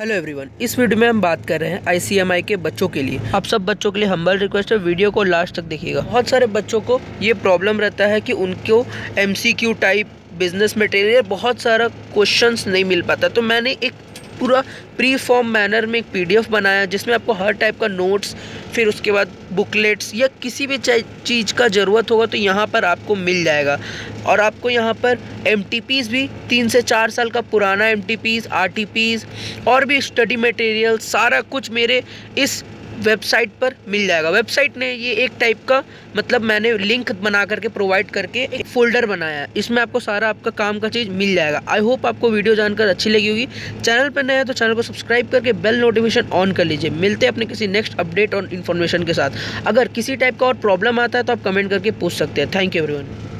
Hello everyone, इस video में हम बात कर रहे हैं ICMI के बच्चों के लिए। आप सब बच्चों के लिए हम्बल रिक्वेस्ट है, वीडियो को लास्ट तक देखिएगा। बहुत सारे बच्चों को ये प्रॉब्लम रहता है कि उनको MCQ टाइप बिजनेस मटेरियल बहुत सारा क्वेश्चंस नहीं मिल पाता। तो मैंने एक पूरा प्री फॉर्म मैनर में एक PDF बनाया जिसमें आपको हर टाइप का नोट्स, फिर उसके बाद बुकलेट्स या किसी भी चीज़ का ज़रूरत होगा तो यहाँ पर आपको मिल जाएगा। और आपको यहाँ पर MTPS भी 3 से 4 साल का पुराना MTPS, RTPS और भी स्टडी मटेरियल सारा कुछ मेरे इस वेबसाइट पर मिल जाएगा। वेबसाइट ने ये एक टाइप का मतलब मैंने लिंक बना करके प्रोवाइड करके एक फोल्डर बनाया है, इसमें आपको सारा आपका काम का चीज़ मिल जाएगा। आई होप आपको वीडियो जानकर अच्छी लगी होगी। चैनल पर नया है तो चैनल को सब्सक्राइब करके बेल नोटिफिकेशन ऑन कर लीजिए। मिलते हैं अपने किसी नेक्स्ट अपडेट और इन्फॉर्मेशन के साथ। अगर किसी टाइप का और प्रॉब्लम आता है तो आप कमेंट करके पूछ सकते हैं। Thank you everyone.